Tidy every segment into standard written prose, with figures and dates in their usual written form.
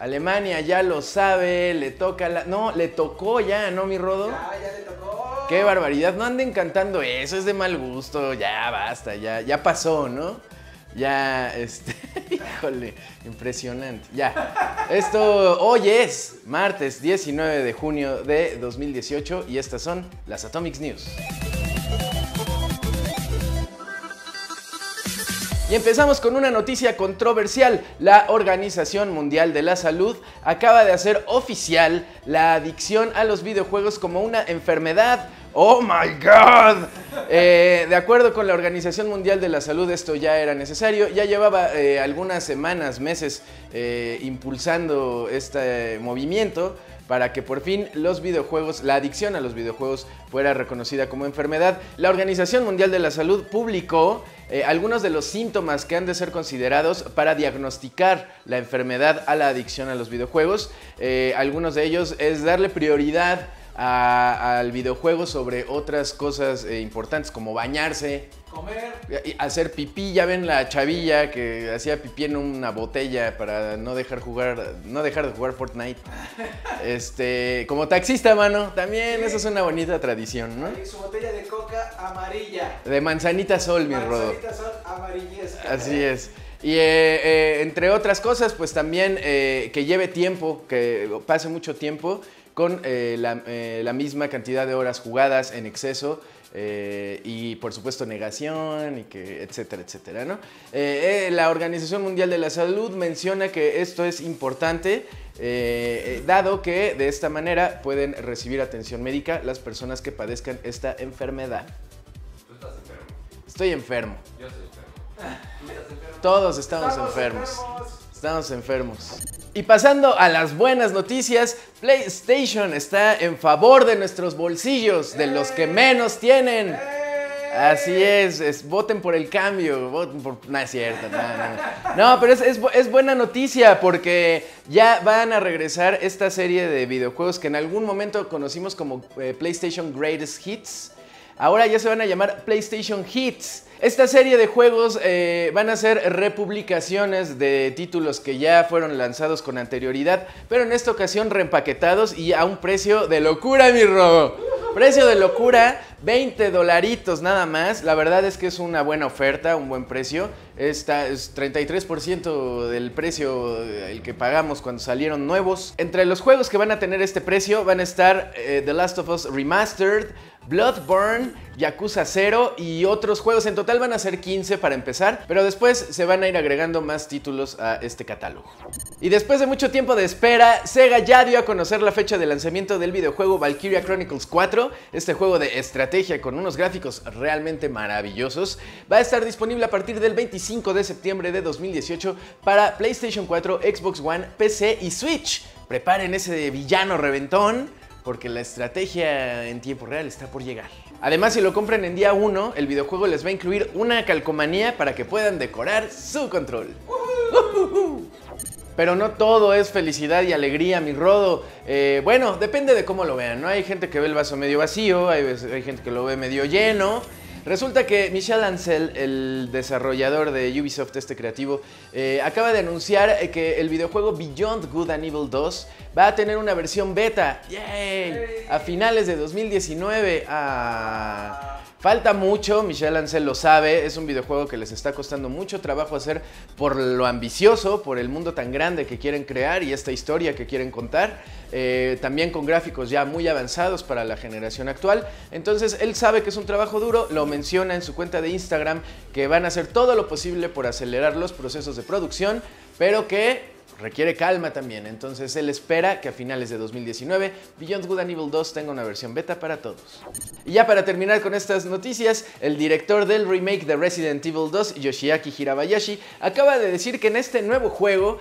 Alemania ya lo sabe, le toca la... No, le tocó ya, ¿no, mi Rodo? Ya le tocó. ¡Qué barbaridad! No anden cantando eso, es de mal gusto. Ya, basta, ya pasó, ¿no? Ya, híjole, impresionante. Ya, esto hoy es martes 19 de junio de 2018 y estas son las Atomix News. Y empezamos con una noticia controversial. La Organización Mundial de la Salud acaba de hacer oficial la adicción a los videojuegos como una enfermedad. ¡Oh, my God! De acuerdo con la Organización Mundial de la Salud, esto ya era necesario. Ya llevaba algunas semanas, meses, impulsando este movimiento para que por fin los videojuegos, la adicción a los videojuegos, fuera reconocida como enfermedad. La Organización Mundial de la Salud publicó algunos de los síntomas que han de ser considerados para diagnosticar la enfermedad a la adicción a los videojuegos. Algunos de ellos es darle prioridad al videojuego sobre otras cosas importantes como bañarse, comer, hacer pipí. Ya ven la chavilla que hacía pipí en una botella para no dejar de jugar Fortnite. Como taxista, mano, también sí. Esa es una bonita tradición, ¿no? Ahí su botella de coca amarilla. De manzanita sol, mi Rodo. Manzanita sol amarillesca. Así es. Y entre otras cosas, pues también que lleve tiempo, que pase mucho tiempo con la misma cantidad de horas jugadas en exceso y, por supuesto, negación, y que etcétera, etcétera, ¿no? La Organización Mundial de la Salud menciona que esto es importante, dado que de esta manera pueden recibir atención médica las personas que padezcan esta enfermedad. ¿Tú estás enfermo? Estoy enfermo. Yo estoy enfermo. ¿Tú estás enfermo? Todos estamos enfermos. Y pasando a las buenas noticias, PlayStation está en favor de nuestros bolsillos, de los que menos tienen. Así es, voten por el cambio, voten por... No es cierto, no, pero es buena noticia porque ya van a regresar esta serie de videojuegos que en algún momento conocimos como PlayStation Greatest Hits. Ahora ya se van a llamar PlayStation Hits. Esta serie de juegos van a ser republicaciones de títulos que ya fueron lanzados con anterioridad, pero en esta ocasión reempaquetados y a un precio de locura, mi Robo. Precio de locura, $20 nada más. La verdad es que es una buena oferta, un buen precio. Esta es 33% del precio el que pagamos cuando salieron nuevos. Entre los juegos que van a tener este precio van a estar The Last of Us Remastered, Bloodborne, Yakuza 0 y otros juegos. En total van a ser 15 para empezar, pero después se van a ir agregando más títulos a este catálogo. Y después de mucho tiempo de espera, SEGA ya dio a conocer la fecha de lanzamiento del videojuego Valkyria Chronicles 4. Este juego de estrategia con unos gráficos realmente maravillosos va a estar disponible a partir del 25 de septiembre de 2018 para PlayStation 4, Xbox One, PC y Switch. Preparen ese villano reventón, porque la estrategia en tiempo real está por llegar. Además, si lo compran en día 1, el videojuego les va a incluir una calcomanía para que puedan decorar su control. Pero no todo es felicidad y alegría, mi Rodo. Bueno, depende de cómo lo vean, ¿no? Hay gente que ve el vaso medio vacío, hay gente que lo ve medio lleno. Resulta que Michel Ancel, el desarrollador de Ubisoft, creativo, acaba de anunciar que el videojuego Beyond Good and Evil 2 va a tener una versión beta. ¡Yay! A finales de 2019. Ah, falta mucho, Michel Ancel lo sabe. Es un videojuego que les está costando mucho trabajo hacer por lo ambicioso, por el mundo tan grande que quieren crear y esta historia que quieren contar. También con gráficos ya muy avanzados para la generación actual. Entonces él sabe que es un trabajo duro, lo menciona en su cuenta de Instagram, que van a hacer todo lo posible por acelerar los procesos de producción, pero que requiere calma también. Entonces él espera que a finales de 2019 Beyond Good and Evil 2 tenga una versión beta para todos. Y ya para terminar con estas noticias, el director del remake de Resident Evil 2, Yoshiaki Hirabayashi, acaba de decir que en este nuevo juego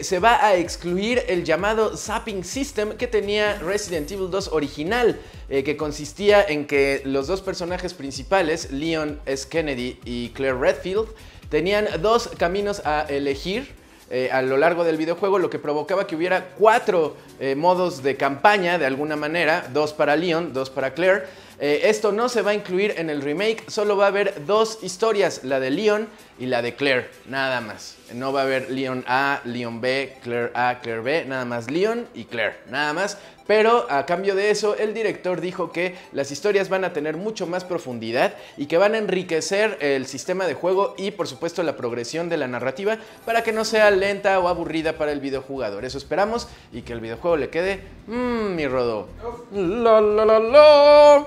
se va a excluir el llamado Zapping System que tenía Resident Evil 2 original, que consistía en que los dos personajes principales, Leon S. Kennedy y Claire Redfield, tenían dos caminos a elegir a lo largo del videojuego, lo que provocaba que hubiera 4 modos de campaña de alguna manera, 2 para Leon, 2 para Claire, Esto no se va a incluir en el remake, solo va a haber dos historias, la de Leon y la de Claire, nada más. No va a haber Leon A, Leon B, Claire A, Claire B, nada más Leon y Claire, nada más. Pero a cambio de eso, el director dijo que las historias van a tener mucho más profundidad y que van a enriquecer el sistema de juego y por supuesto la progresión de la narrativa para que no sea lenta o aburrida para el videojugador. Eso esperamos y que el videojuego le quede... mi rodo. La, la, la, la.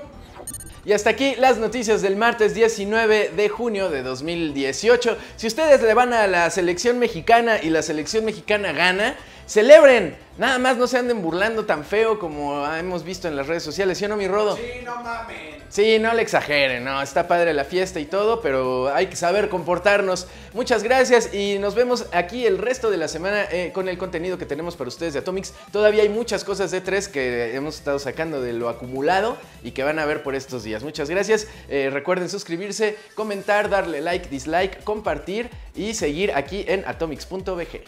Y hasta aquí las noticias del martes 19 de junio de 2018. Si ustedes le van a la selección mexicana y la selección mexicana gana, ¡celebren! Nada más no se anden burlando tan feo como hemos visto en las redes sociales, ¿sí o no, mi Rodo? Sí, no mamen. Sí, no le exageren, no, está padre la fiesta y todo, pero hay que saber comportarnos. Muchas gracias y nos vemos aquí el resto de la semana con el contenido que tenemos para ustedes de Atomix. Todavía hay muchas cosas de E3 que hemos estado sacando de lo acumulado y que van a ver por estos días. Muchas gracias, recuerden suscribirse, comentar, darle like, dislike, compartir y seguir aquí en atomix.bg.